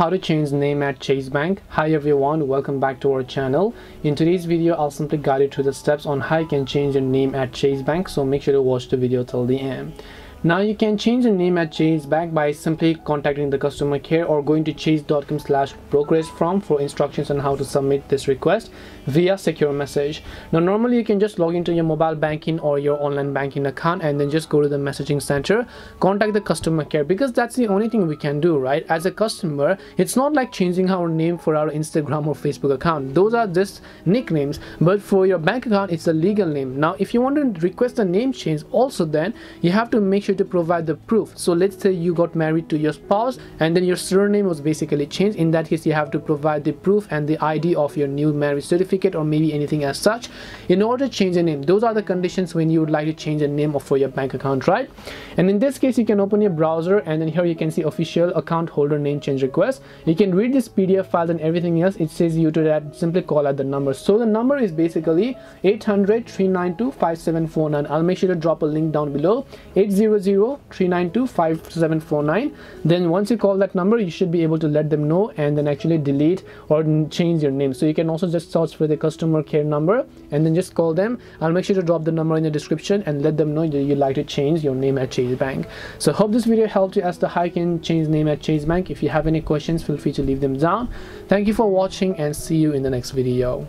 How to change name at Chase Bank. Hi everyone, welcome back to our channel. In today's video, I'll simply guide you through the steps on how you can change your name at Chase Bank, so make sure to watch the video till the end. Now you can change your name at Chase Bank by simply contacting the customer care or going to Chase.com/brokerage form for instructions on how to submit this request via secure message. Now normally you can just log into your mobile banking or your online banking account and then just go to the messaging center, contact the customer care, because that's the only thing we can do, right? As a customer, it's not like changing our name for our Instagram or Facebook account. Those are just nicknames, but for your bank account, it's a legal name. Now if you want to request a name change also, then you have to make sure to provide the proof. So let's say you got married to your spouse and then your surname was basically changed. In that case, you have to provide the proof and the ID of your new marriage certificate or maybe anything as such in order to change a name. Those are the conditions when you would like to change a name for your bank account, right? And in this case, you can open your browser and then here you can see official account holder name change request. You can read this PDF file and everything else. It says you to that simply call at the number. So the number is basically 800-392-5749. I'll make sure to drop a link down below. 800-392-5749. Then once you call that number, you should be able to let them know and then actually delete or change your name. So you can also just search for the customer care number and then just call them. I'll make sure to drop the number in the description and let them know that you'd like to change your name at Chase Bank. So hope this video helped you as to how you can change name at Chase Bank. If you have any questions, feel free to leave them down. Thank you for watching and see you in the next video.